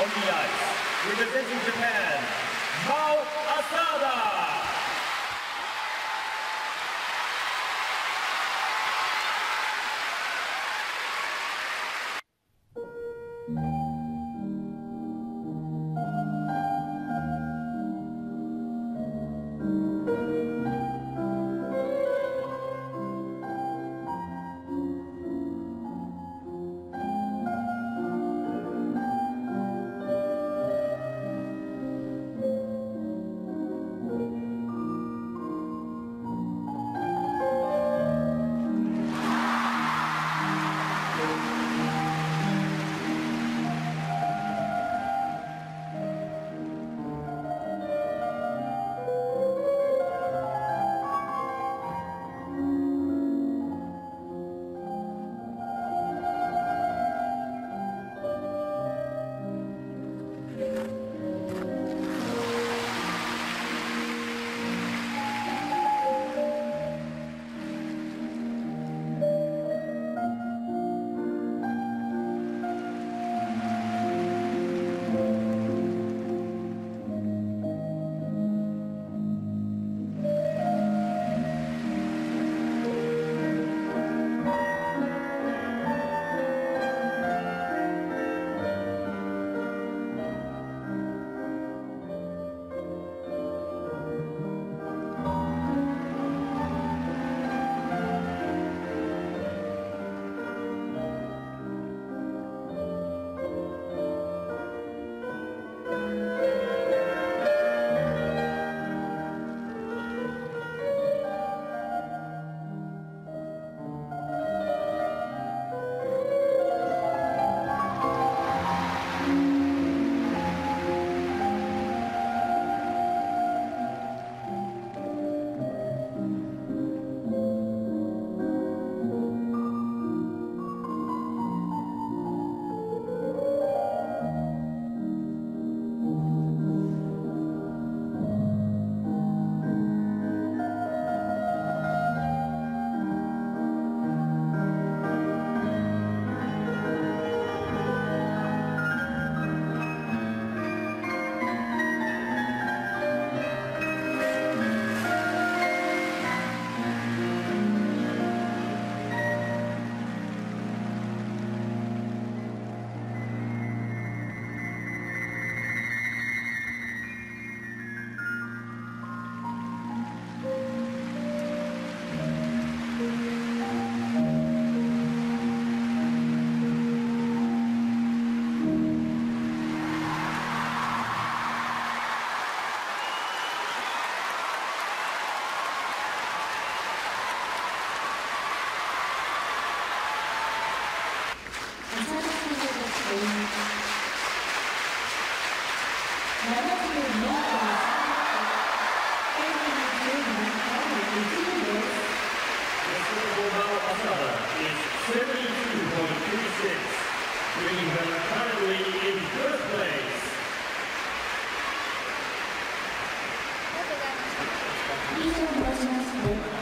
On the ice, representing Japan, Mao Asada. Thank you.